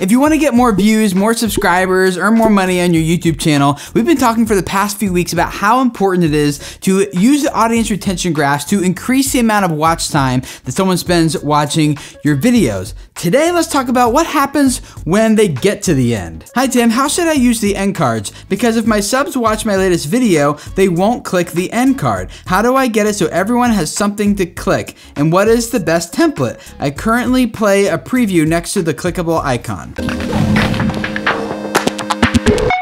If you want to get more views, more subscribers, earn more money on your YouTube channel, we've been talking for the past few weeks about how important it is to use the audience retention graphs to increase the amount of watch time that someone spends watching your videos. Today, let's talk about what happens when they get to the end. Hi Tim, how should I use the end cards? Because if my subs watch my latest video, they won't click the end card. How do I get it so everyone has something to click? And what is the best template? I currently play a preview next to the clickable icon.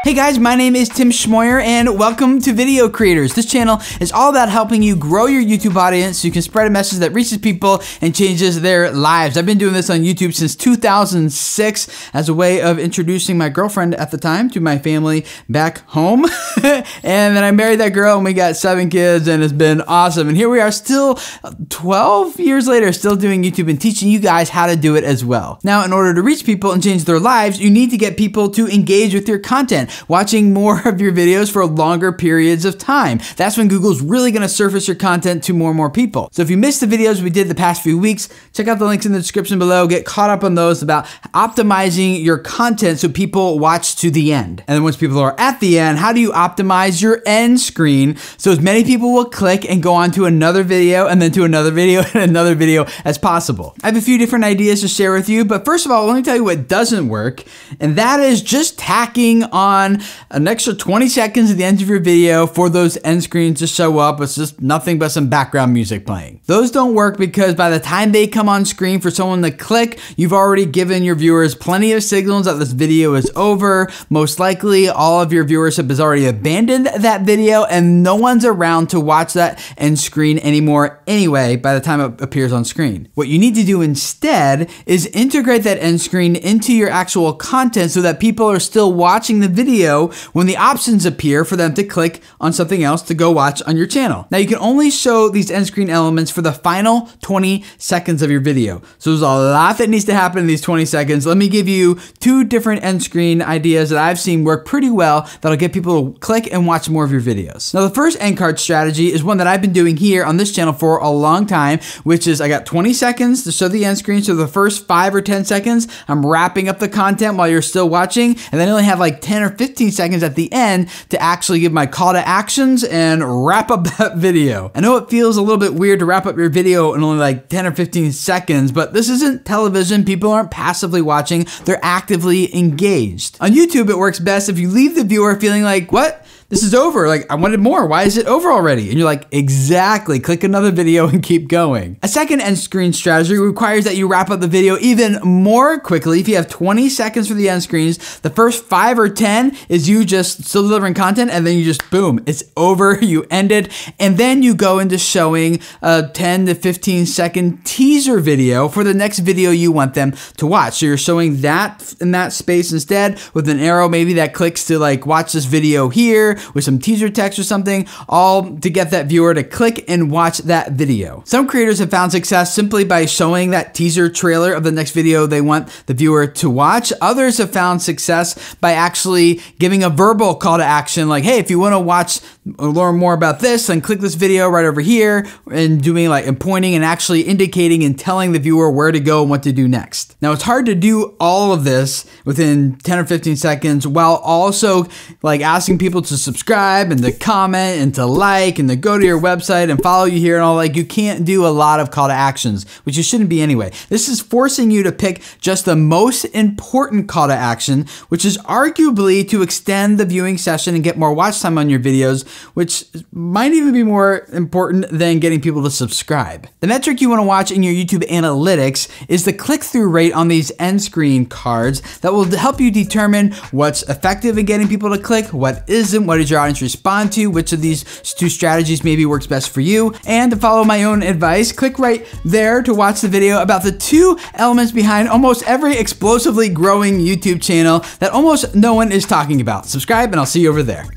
Hey guys, my name is Tim Schmoyer and welcome to Video Creators. This channel is all about helping you grow your YouTube audience so you can spread a message that reaches people and changes their lives. I've been doing this on YouTube since 2006 as a way of introducing my girlfriend at the time to my family back home. And then I married that girl and we got 7 kids and it's been awesome. And here we are still 12 years later, still doing YouTube and teaching you guys how to do it as well. Now, in order to reach people and change their lives, you need to get people to engage with your content, watching more of your videos for longer periods of time. That's when Google's really gonna surface your content to more and more people. So if you missed the videos we did the past few weeks, check out the links in the description below, get caught up on those about optimizing your content so people watch to the end. And then once people are at the end, how do you optimize your end screen so as many people will click and go on to another video and then to another video and another video as possible? I have a few different ideas to share with you, but first of all, let me tell you what doesn't work, and that is just tacking on an extra 20 seconds at the end of your video for those end screens to show up. It's just nothing but some background music playing. Those don't work because by the time they come on screen for someone to click, you've already given your viewers plenty of signals that this video is over. Most likely all of your viewership has already abandoned that video and no one's around to watch that end screen anymore anyway by the time it appears on screen. What you need to do instead is integrate that end screen into your actual content so that people are still watching the video when the options appear for them to click on something else to go watch on your channel. Now you can only show these end screen elements for the final 20 seconds of your video. So there's a lot that needs to happen in these 20 seconds. Let me give you 2 different end screen ideas that I've seen work pretty well that'll get people to click and watch more of your videos. Now the first end card strategy is one that I've been doing here on this channel for a long time, which is I got 20 seconds to show the end screen. So the first 5 or 10 seconds, I'm wrapping up the content while you're still watching, and then I only have like 10 or 15 seconds at the end to actually give my call to actions and wrap up that video. I know it feels a little bit weird to wrap up your video in only like 10 or 15 seconds, but this isn't television. People aren't passively watching, they're actively engaged. On YouTube, it works best if you leave the viewer feeling like, what? This is over, like I wanted more, why is it over already? And you're like, exactly, click another video and keep going. A second end screen strategy requires that you wrap up the video even more quickly. If you have 20 seconds for the end screens, the first 5 or 10 is you just still delivering content and then you just boom, it's over, you end it. And then you go into showing a 10 to 15 second teaser video for the next video you want them to watch. So you're showing that in that space instead with an arrow maybe that clicks to like watch this video here, with some teaser text or something, all to get that viewer to click and watch that video. Some creators have found success simply by showing that teaser trailer of the next video they want the viewer to watch. Others have found success by actually giving a verbal call to action, like, hey, if you want to watch or learn more about this, then click this video right over here, and doing like, and pointing and actually indicating and telling the viewer where to go and what to do next. Now, it's hard to do all of this within 10 or 15 seconds while also like asking people to subscribe and to comment and to like and to go to your website and follow you here and all. Like, you can't do a lot of call to actions, which you shouldn't be anyway. This is forcing you to pick just the most important call to action, which is arguably to extend the viewing session and get more watch time on your videos, which might even be more important than getting people to subscribe. The metric you want to watch in your YouTube analytics is the click-through rate on these end screen cards that will help you determine what's effective in getting people to click, what isn't, what did your audience respond to, which of these 2 strategies maybe works best for you. And to follow my own advice, click right there to watch the video about the 2 elements behind almost every explosively growing YouTube channel that almost no one is talking about. Subscribe and I'll see you over there.